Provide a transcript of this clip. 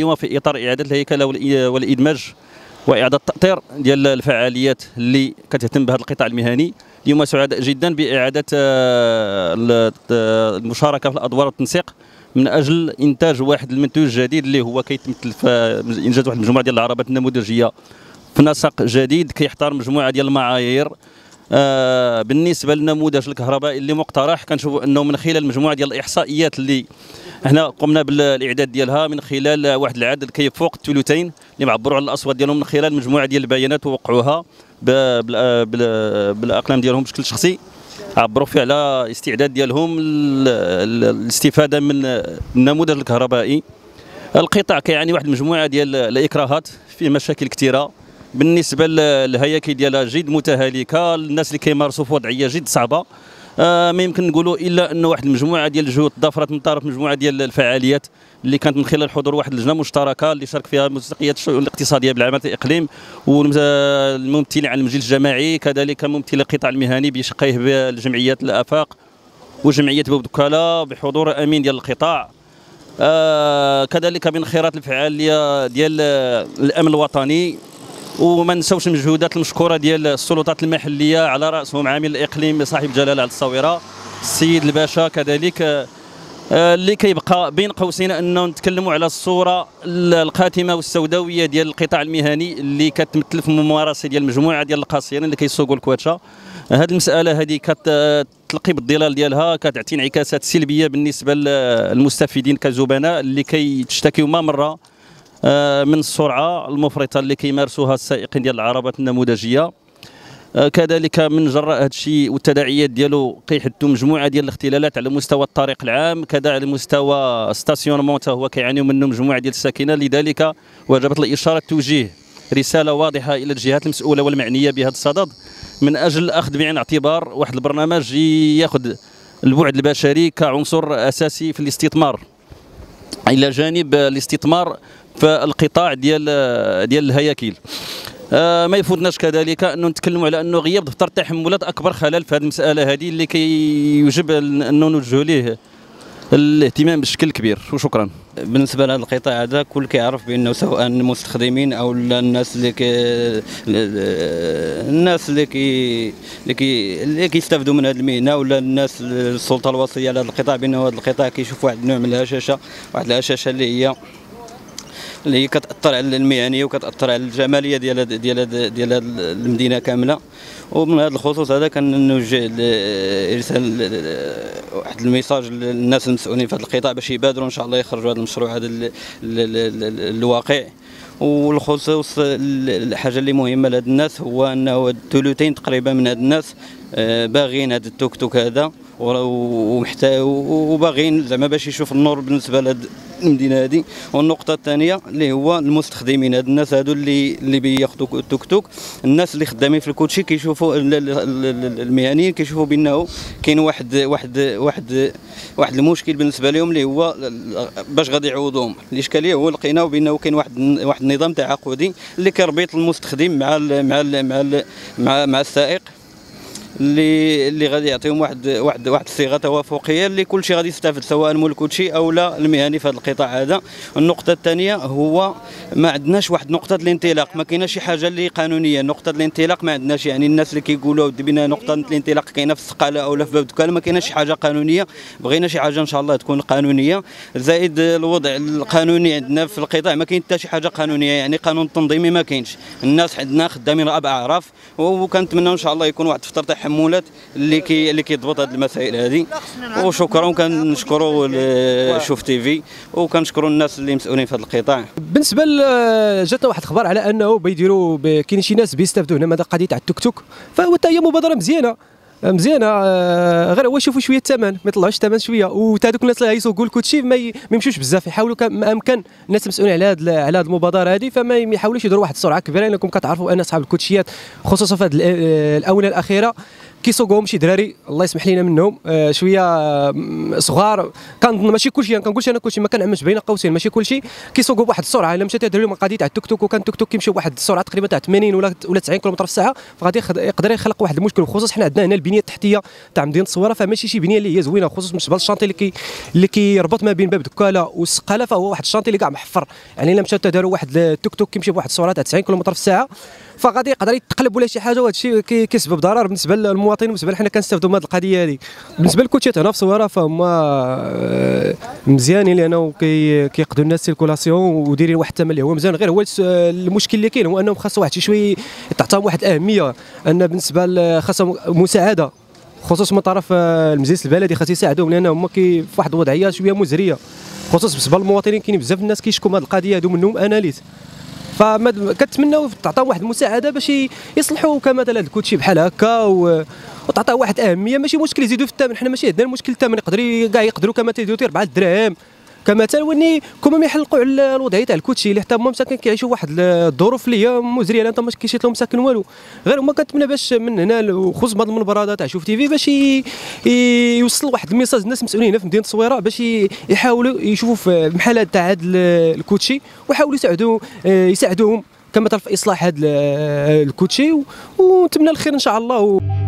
اليوم في اطار اعاده الهيكله والادماج واعاده التاطير ديال الفعاليات اللي كتهتم بهذا القطاع المهني، اليوم سعداء جدا باعاده المشاركه في الادوار والتنسيق من اجل انتاج واحد المنتوج جديد اللي هو كيتمثل في انجاز واحد المجموعه ديال العربات النموذجيه في نسق جديد كيحتار مجموعه ديال المعايير. بالنسبه للنموذج الكهربائي اللي مقترح، كنشوفوا انه من خلال مجموعه ديال الاحصائيات اللي احنا قمنا بالاعداد ديالها من خلال واحد العدد كيفوق الثلثين اللي معبروا على الاصوات ديالهم من خلال مجموعه ديال البيانات ووقعوها بالاقلام ديالهم بشكل شخصي، عبروا فيه على استعداد ديالهم الاستفاده من النموذج الكهربائي. القطاع كيعاني واحد المجموعه ديال الاكراهات، فيه مشاكل كثيره بالنسبه للهياكل ديالها جد متهالكه، الناس اللي كيمارسوا في وضعيه جد صعبه. ما يمكن نقولوا الا انه واحد المجموعه ديال الجهود ضافرت من طرف مجموعه ديال الفعاليات اللي كانت من خلال حضور واحد اللجنه مشتركه اللي شارك فيها مستقيات الشؤون الاقتصاديه بالعمل الاقليم والممثلين عن الجيل الجماعي، كذلك ممثلي القطاع المهني بشقيه بالجمعيات الافاق وجمعيه باب الوكاله بحضور امين ديال القطاع. كذلك بانخراط الفعاليه ديال الامن الوطني، وما نساوش المجهودات المشكوره ديال السلطات المحليه على راسهم عامل الاقليم صاحب الجلاله على الصويره السيد الباشا، كذلك اللي كيبقى بين قوسين انه نتكلموا على الصوره القاتمه والسوداويه ديال القطاع المهني اللي كتمثل في ممارسه ديال مجموعه ديال القاصرين اللي كيسوقوا الكوتشه. هذه المساله هذه كتلقي بالظلال ديالها، كتعطي انعكاسات سلبيه بالنسبه للمستفيدين كزبناء اللي كيتشتكيوا ما مره من السرعه المفرطه اللي كيمارسوها السائقين ديال العربات النموذجيه. كذلك من جراء هذا الشيء والتداعيات ديالو كيحدوا مجموعه ديال الاختلالات على مستوى الطريق العام، كذا على مستوى ستاسيونمون حتى هو كيعانيوا منه مجموعه ديال الساكنه. لذلك وجبت الاشاره توجيه رساله واضحه الى الجهات المسؤوله والمعنيه بهذا الصدد من اجل اخذ بعين الاعتبار واحد البرنامج ياخذ البعد البشري كعنصر اساسي في الاستثمار، الى جانب الاستثمار في القطاع ديال الهياكل. ما يفوتناش كذلك انه نتكلموا على انه غياب دفتر التحملات اكبر خلل في هذه المساله هذه اللي كيجب انه نوجهوا ليه الاهتمام بشكل كبير. وشكرا. بالنسبه لهذا القطاع هذا كل كيعرف بانه سواء المستخدمين او الناس اللي كيستافدوا من هذه المهنه ولا الناس السلطه الوصيه لهذا القطاع، بانه هذا القطاع كيشوف واحد النوع من الهشاشه، واحد الهشاشه اللي هي كتاثر على المهنيه وكتاثر على الجماليه ديال المدينه كامله. ومن هذا الخصوص هذا كنوجه ارسال واحد الميساج للناس المسؤولين في هذا القطاع باش يبادروا ان شاء الله يخرجوا هذا المشروع هذا للواقع. والخصوص الحاجه اللي مهمه لهاد الناس هو انه الثلثين تقريبا من هاد الناس باغيين هذا التوك توك هذا وباغيين زعما باش يشوف النور بالنسبه لهاد المدينه هذه. والنقطه الثانيه اللي هو المستخدمين، هاد الناس هادو اللي بياخذوا التوك توك، الناس اللي خدامين في الكوتشي كيشوفوا المهنيين كيشوفوا بانه كاين واحد المشكل بالنسبه لهم اللي هو باش غادي يعوضوهم. الاشكاليه هو لقيناه بانه كاين واحد النظام تعاقدي اللي كيربط المستخدم مع ال مع ال مع ال مع السائق اللي غادي يعطيهم واحد الصيغه توافقيه اللي كلشي غادي يستافد سواء مول الكوتشي او لا المهني في هذا القطاع هذا. النقطه الثانيه هو ما عندناش واحد نقطه الانطلاق، ما كايناش شي حاجه اللي قانونيه، نقطه الانطلاق ما عندناش. يعني الناس اللي كيقولوا بنا نقطه الانطلاق كاينه في السقاله او في باب الوكاله، ما كايناش شي حاجه قانونيه. بغينا شي حاجه ان شاء الله تكون قانونيه. زائد الوضع القانوني عندنا في القطاع ما كاين حتى شي حاجه قانونيه، يعني قانون تنظيمي ما كاينش. الناس عندنا خدامين راب اعراف، وكنتمنى ان شاء الله يكون واحد فتره حمولات اللي كيضبط هذه المسائل هذه. وشكرا، وكنشكروا شوف تي في، وكنشكروا الناس اللي مسؤولين في هذا القطاع. بالنسبه جاتنا واحد الخبر على انه بيديروا كاين شي ناس بيستافدوا هنا من هذه القضيه تاع التوك توك، فهو حتى هي مبادره مزيانه مزيانه غير هو شوفوا شويه الثمن، ما يطلعوش الثمن شويه، وتادوك الناس اللي غيسوقوا الكوتشي ما يمشوش بزاف، يحاولوا كما امكن الناس مسؤولين على هذه المبادره هذه فما يحاولوش يديروا واحد السرعه كبيره، لانكم كتعرفوا ان اصحاب الكوتشيات خصوصا في هذه الاونه الاخيره كيسوقوهم شي دراري الله يسمح لينا منهم شويه صغار، كنظن ماشي كلشي، انا كنقولش انا كلشي ما كنعممش بين قوسين ماشي كلشي، كيسوقوا بواحد السرعه. الا مشات دري من قضيه تاع التوك توك، وكان التوك توك كيمشي بواحد السرعه تقريبا تاع 80 ولا 90 كيلومتر في الساعه، فغادي يقدر يخلق واحد المشكل، خصوصا حنا عندنا هنا البنيه التحتيه تاع مدينه الصويره فماشي شي بنيه اللي هي زوينه، خصوصا بالنسبه للشانطي اللي كيربط ما بين باب دكاله والسقاله، فهو واحد الشانطي اللي كاع محفر، يعني الا مشات داروا واحد التوك توك كيمشي بواحد السرعه تاع 90 كيلومتر في الساعه فغادي يقدر يتقلب ولا شي حاجه، وهذا الشيء كيسبب ضرر بالنسبه للمواطنين، بالنسبه لحنا كنستافدوا من هذه القضيه هذه. بالنسبه للكوتشيات هنا في الصويره فهما مزيانين لانه كيقدوا الناس الكولاسيون ودايرين واحد الثمن اللي هو مزيان، غير هو المشكل اللي كاين هو انهم خاص واحد شويه تعطاهم واحد الاهميه، ان بالنسبه خاصهم مساعده خصوصا من طرف المجلس البلدي، خاص يساعدوهم لان هما في واحد الوضعيه شويه مزريه، خصوصا بالنسبه للمواطنين كاين بزاف الناس كيشكوا من هذه القضيه هذو منهم انا ليت، فكتمناو تعطاو واحد المساعده باش يصلحوا كمثلا الكوتشي بحال هكا وتعطاو واحد اهميه، ماشي مشكل يزيدوا في الثمن، حنا ماشي عندنا المشكل الثمن، يقدروا كاع يقدروا كما تيديروا 4 دراهم كمثال، وني كما يحلقوا على الوضعيه تاع الكوتشي اللي حتى هما مساكن كيعيشوا واحد الظروف اللي هي مزريه، لان ما كيشيط لهم مساكن والو، غير هما كنتمنى باش من هنا وخصوصا بهذه المنبره تاع شوف تي في باش يوصل واحد الميساج للناس المسؤولين في مدينه الصويره باش يحاولوا يشوفوا في محل تاع هذا الكوتشي ويحاولوا يساعدوهم كمثال في اصلاح هذا الكوتشي، ونتمنى الخير ان شاء الله.